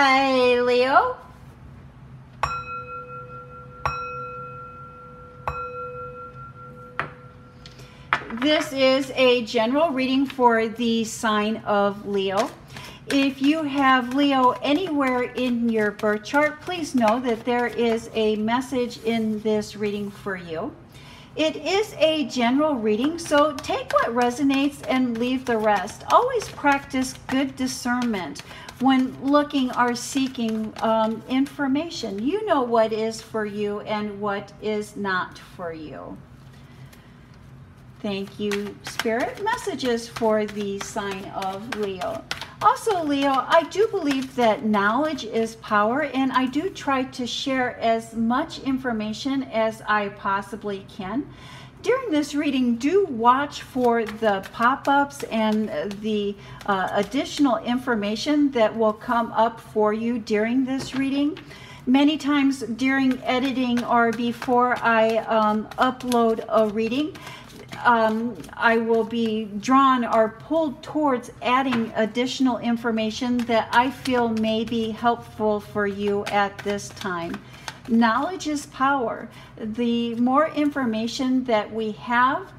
Hi, Leo. This is a general reading for the sign of Leo. If you have Leo anywhere in your birth chart, please know that there is a message in this reading for you. It is a general reading, so take what resonates and leave the rest. Always practice good discernment when looking or seeking information. You know what is for you and what is not for you. Thank you, Spirit. Messages for the sign of Leo. Also, Leo, I do believe that knowledge is power, and I do try to share as much information as I possibly can. During this reading, do watch for the pop-ups and the additional information that will come up for you during this reading. Many times during editing or before I upload a reading, I will be drawn or pulled towards adding additional information that I feel may be helpful for you at this time. Knowledge is power. The more information that we have,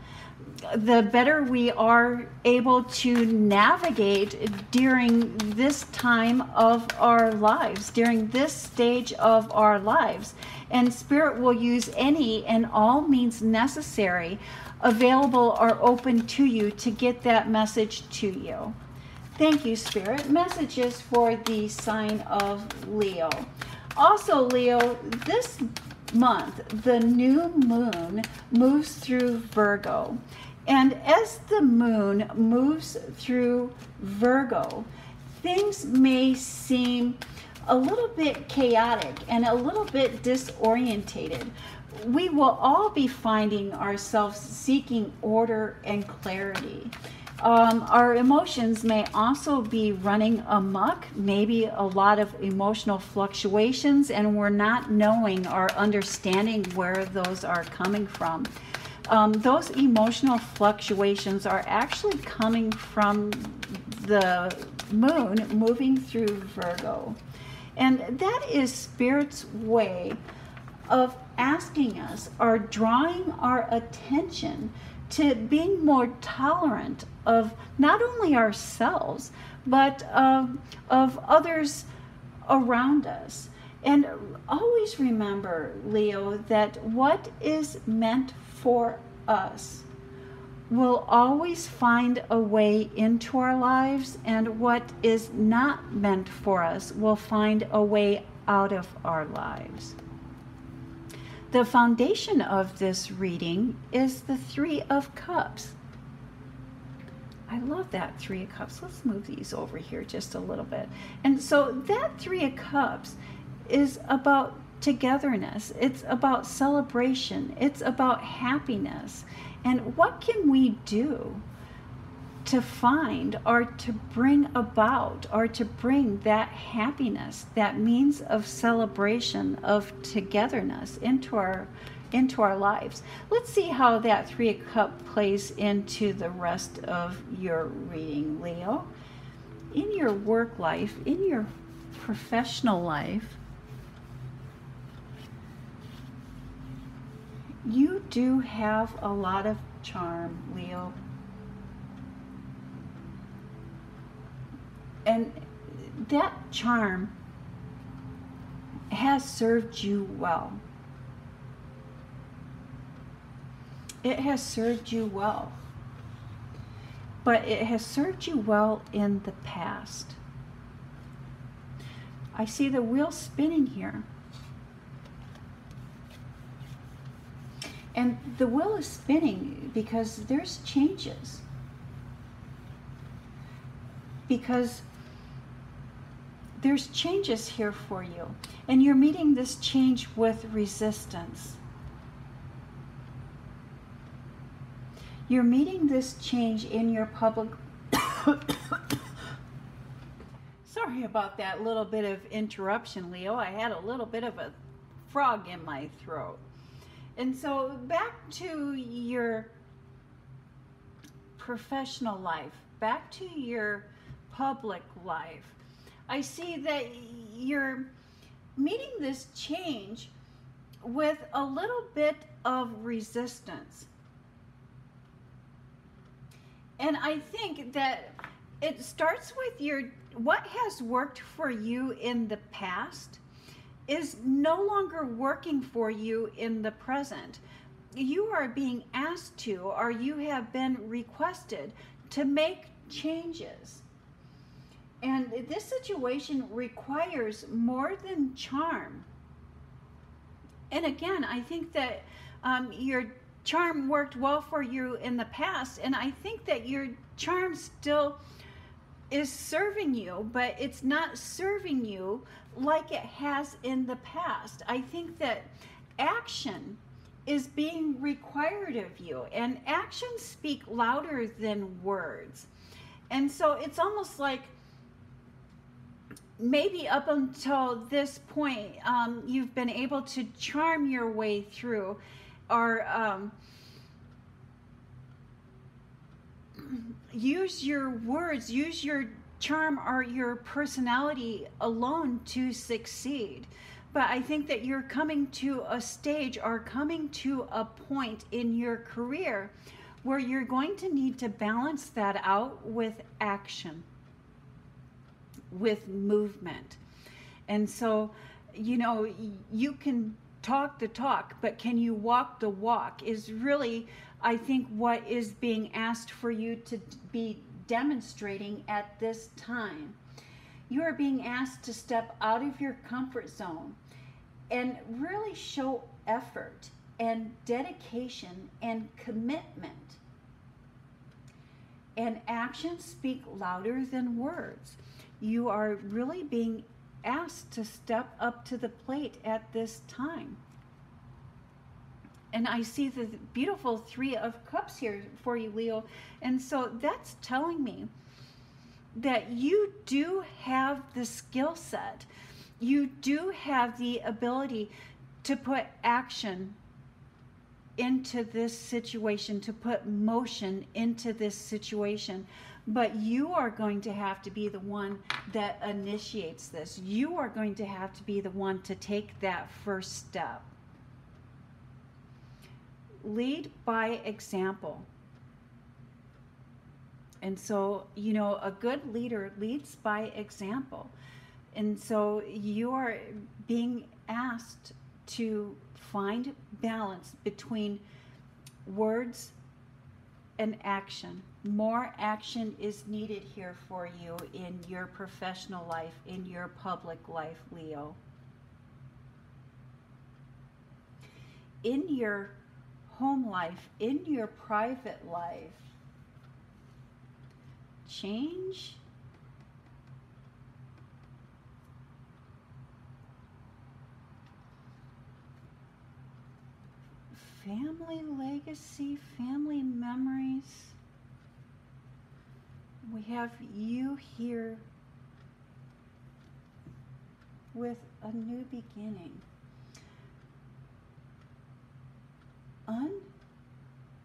the better we are able to navigate during this time of our lives, during this stage of our lives. And Spirit will use any and all means necessary, available or open to you, to get that message to you. Thank you, Spirit. Messages for the sign of Leo. Also, Leo, this month the new moon moves through Virgo, and as the moon moves through Virgo, things may seem a little bit chaotic and a little bit disorientated. We will all be finding ourselves seeking order and clarity. Our emotions may also be running amok, maybe a lot of emotional fluctuations, and we're not knowing or understanding where those are coming from. Those emotional fluctuations are actually coming from the moon moving through Virgo. And that is Spirit's way of asking us or drawing our attention to being more tolerant of not only ourselves, but of others around us. And always remember, Leo, that what is meant for us will always find a way into our lives, and what is not meant for us will find a way out of our lives. The foundation of this reading is the Three of Cups. I love that Three of Cups. Let's move these over here just a little bit. And so that Three of Cups is about togetherness. It's about celebration. It's about happiness. And what can we do to find or to bring about or to bring that happiness, that means of celebration, of togetherness into our lives? Let's see how that Three of Cups plays into the rest of your reading, Leo. In your work life, in your professional life, you do have a lot of charm, Leo. And that charm has served you well. It has served you well. But it has served you well in the past. I see the wheel spinning here. And the wheel is spinning because there's changes. Because there's changes here for you, and you're meeting this change with resistance. You're meeting this change in your public... Sorry about that little bit of interruption, Leo. I had a little bit of a frog in my throat. And so back to your professional life, back to your public life. I see that you're meeting this change with a little bit of resistance. And I think that it starts with what has worked for you in the past is no longer working for you in the present. You are being asked to, or you have been requested to, make changes. And this situation requires more than charm. And again, I think that your charm worked well for you in the past, and I think that your charm still is serving you, but it's not serving you like it has in the past. I think that action is being required of you, and actions speak louder than words. And so it's almost like maybe up until this point, you've been able to charm your way through, or use your words, use your charm or your personality alone to succeed. But I think that you're coming to a stage or coming to a point in your career where you're going to need to balance that out with action, with movement. And so, you know, you can talk the talk, but can you walk the walk is really, I think, what is being asked for you to be demonstrating at this time. You are being asked to step out of your comfort zone and really show effort and dedication and commitment. And actions speak louder than words. You are really being asked to step up to the plate at this time. And I see the beautiful Three of Cups here for you, Leo. And so that's telling me that you do have the skill set. You do have the ability to put action into this situation, to put motion into this situation. But you are going to have to be the one that initiates this. You are going to have to be the one to take that first step. Lead by example. And so, you know, a good leader leads by example. And so you are being asked to find balance between words and action. More action is needed here for you in your professional life, in your public life, Leo. In your home life, in your private life, change family legacy, family memories. We have you here with a new beginning.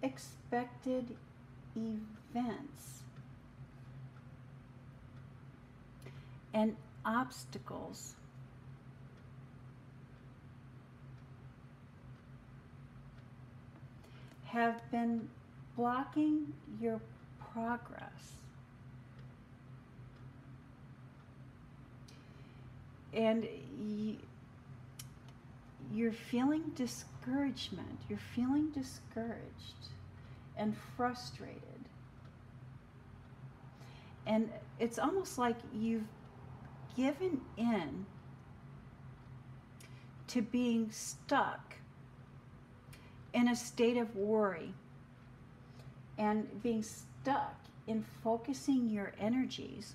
Unexpected events and obstacles. Have been blocking your progress. And you're feeling discouragement. You're feeling discouraged and frustrated. And it's almost like you've given in to being stuck in a state of worry and being stuck in focusing your energies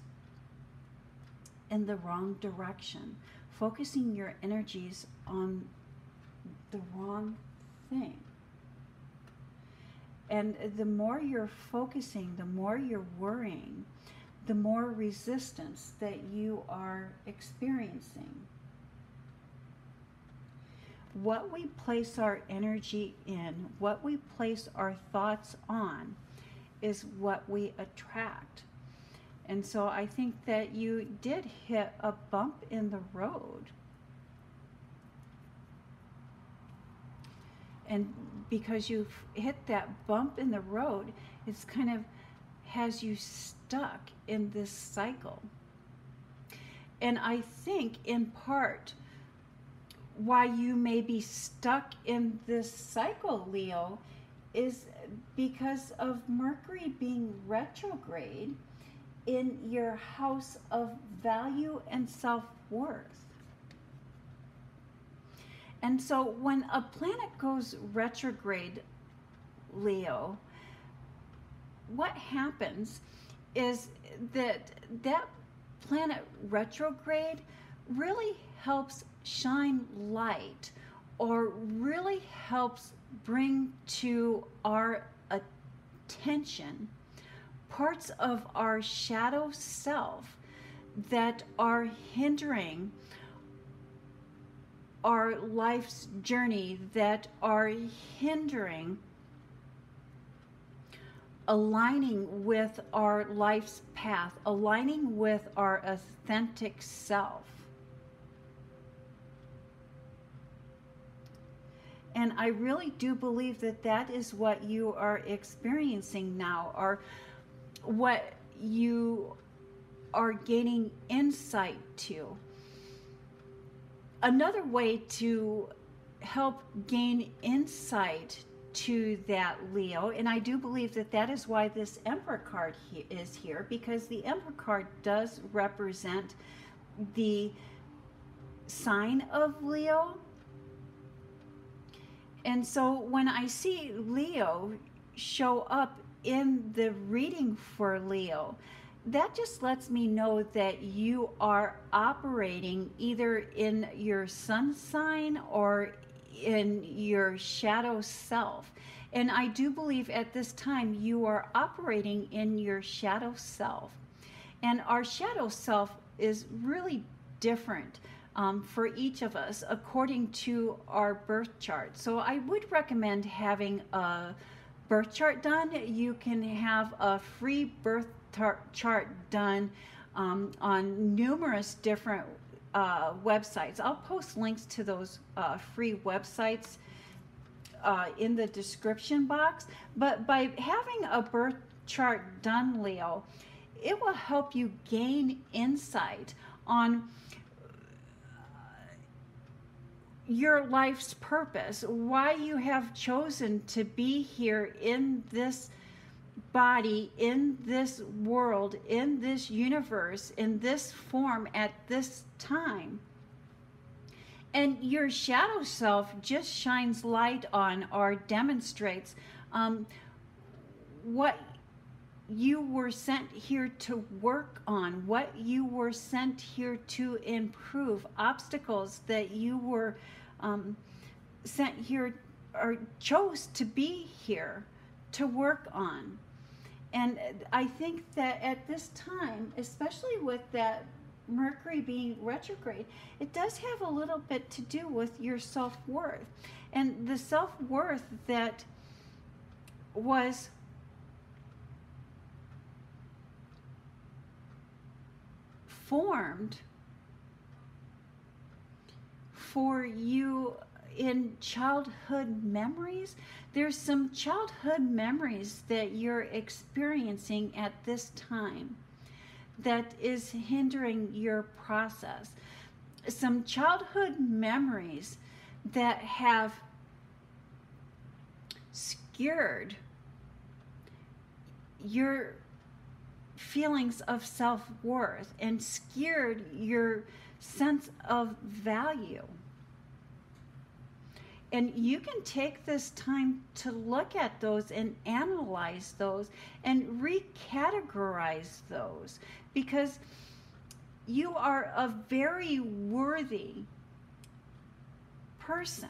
in the wrong direction, focusing your energies on the wrong thing. And the more you're focusing, the more you're worrying, the more resistance that you are experiencing. What we place our energy in, what we place our thoughts on, is what we attract. And so I think that you did hit a bump in the road. And because you've hit that bump in the road, it's kind of has you stuck in this cycle. And I think in part why you may be stuck in this cycle, Leo, is because of Mercury being retrograde in your house of value and self-worth. And so when a planet goes retrograde, Leo, what happens is that planet retrograde really helps shine light, or really helps bring to our attention parts of our shadow self that are hindering our life's journey, that are hindering aligning with our life's path, aligning with our authentic self. And I really do believe that that is what you are experiencing now, or what you are gaining insight to. Another way to help gain insight to that, Leo, and I do believe that that is why this Emperor card is here, because the Emperor card does represent the sign of Leo. And so when I see Leo show up in the reading for Leo, that just lets me know that you are operating either in your sun sign or in your shadow self. And I do believe at this time you are operating in your shadow self. And our shadow self is really different for each of us according to our birth chart. So I would recommend having a birth chart done. You can have a free birth chart done on numerous different websites. I'll post links to those free websites in the description box. But by having a birth chart done, Leo, it will help you gain insight on your life's purpose, why you have chosen to be here in this body, in this world, in this universe, in this form, at this time. And your shadow self just shines light on or demonstrates what you were sent here to work on, what you were sent here to improve, obstacles that you were sent here or chose to be here to work on. And I think that at this time, especially with that Mercury being retrograde, it does have a little bit to do with your self-worth. And the self-worth that was formed for you in childhood memories. There's some childhood memories that you're experiencing at this time that is hindering your process. Some childhood memories that have skewered your feelings of self-worth and skewered your sense of value. And you can take this time to look at those and analyze those and recategorize those, because you are a very worthy person.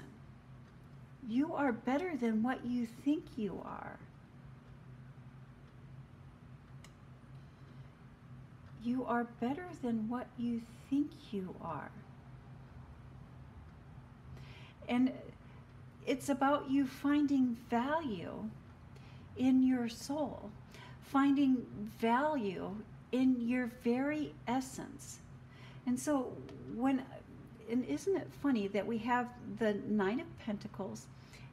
You are better than what you think you are. You are better than what you think you are. And it's about you finding value in your soul, finding value in your very essence. And so when, and isn't it funny that we have the Nine of Pentacles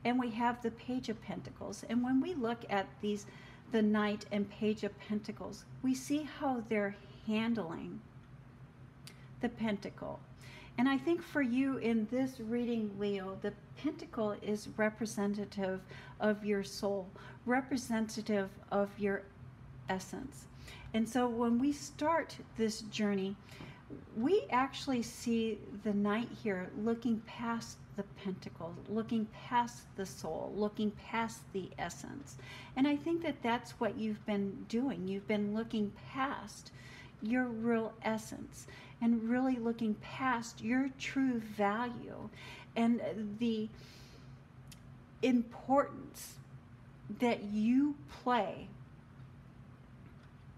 and we have the Page of Pentacles, and when we look at these, the Knight and Page of Pentacles, we see how they're handling the pentacle. And I think for you in this reading, Leo, the pentacle is representative of your soul, representative of your essence. And so when we start this journey, we actually see the Knight here looking past the pentacle, looking past the soul, looking past the essence. And I think that that's what you've been doing. You've been looking past your real essence and really looking past your true value and the importance that you play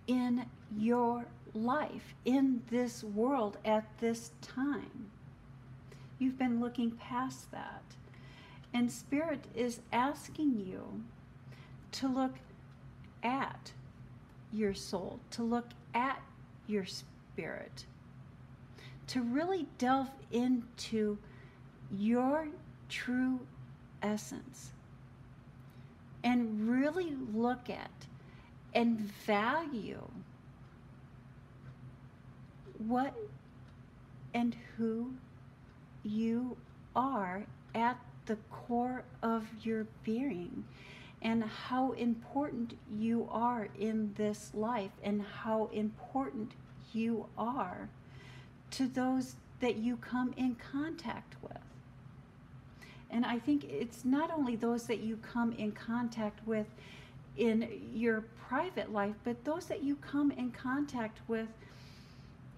in your life, in this world, at this time. You've been looking past that. And Spirit is asking you to look at your soul, to look at your spirit, to really delve into your true essence and really look at and value what and who you are at the core of your being, and how important you are in this life, and how important you are to those that you come in contact with. And I think it's not only those that you come in contact with in your private life, but those that you come in contact with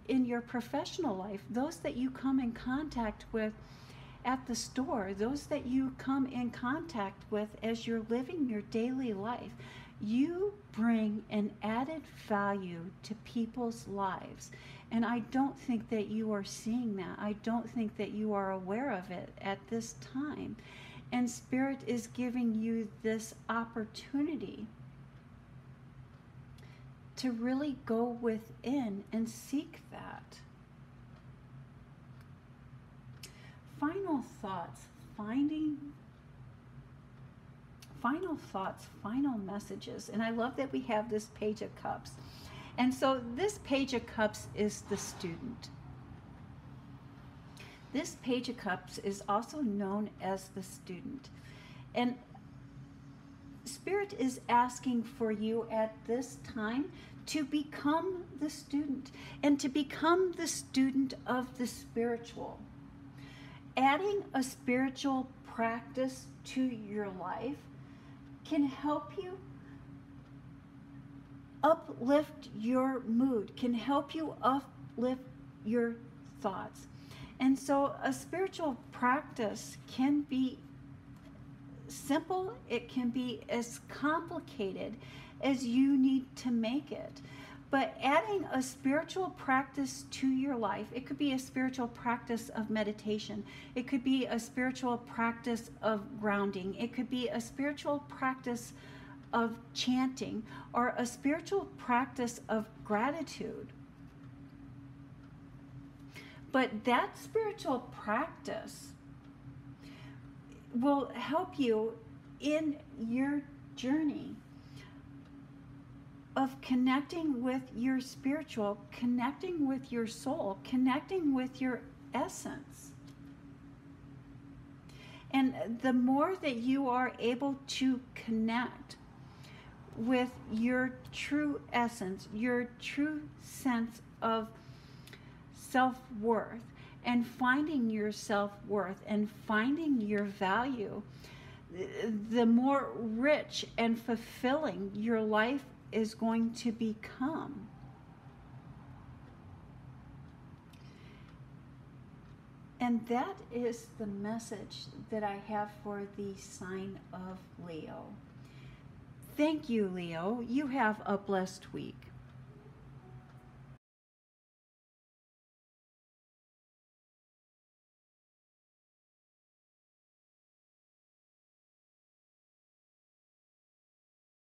in your professional life, those that you come in contact with at the store, those that you come in contact with as you're living your daily life. You bring an added value to people's lives. And I don't think that you are seeing that. I don't think that you are aware of it at this time. And Spirit is giving you this opportunity to really go within and seek that. Final thoughts, final messages. And I love that we have this Page of Cups. And so this Page of Cups is the student. This Page of Cups is also known as the student. And Spirit is asking for you at this time to become the student, and to become the student of the spiritual. Adding a spiritual practice to your life can help you uplift your mood, can help you uplift your thoughts. And so a spiritual practice can be simple, it can be as complicated as you need to make it. But adding a spiritual practice to your life, it could be a spiritual practice of meditation, it could be a spiritual practice of grounding, it could be a spiritual practice of chanting, or a spiritual practice of gratitude. But that spiritual practice will help you in your journey of connecting with your spiritual, connecting with your soul, connecting with your essence. And the more that you are able to connect with your true essence, your true sense of self-worth, and finding your self-worth and finding your value, the more rich and fulfilling your life is going to become. And that is the message that I have for the sign of Leo. Thank you, Leo. You have a blessed week.